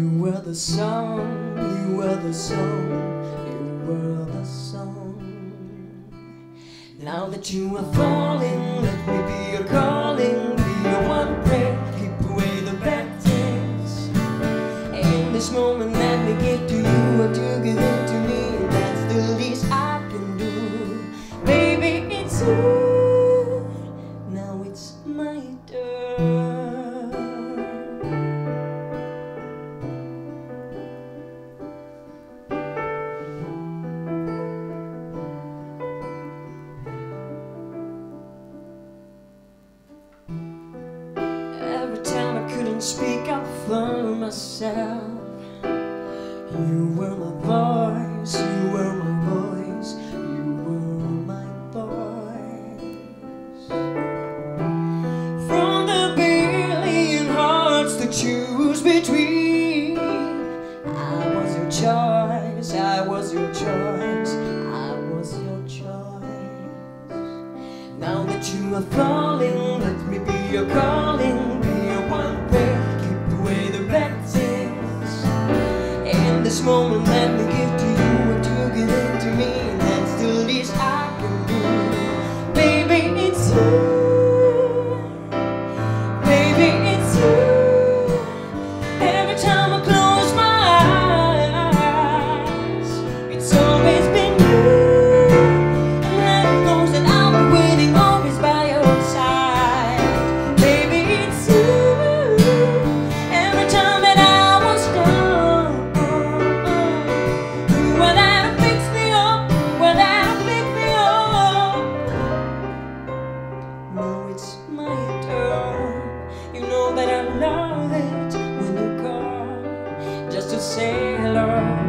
You were the song, you were the song, you were the song. Now that you are falling, let me be your calling, be your one prayer, keep away the bad things. In this moment, let me get to you, what you give in to me, that's the least I can do. Baby, it's you, now it's my turn. Speak up for myself. You were my voice, you were my voice, you were my voice. From the billion hearts to choose between, I was your choice, I was your choice, I was your choice. Now that you are falling, let me be your calling, be your one thing. This moment, let me give to you what you give into me. That's the least I can do. Baby, it's you. Baby, it's you. Every time I close my eyes, it's always been you. And that knows that I'll be waiting always by your side. Baby, it's you. Every time that I was gone. It's my turn. You know that I love it when you call, just to say hello.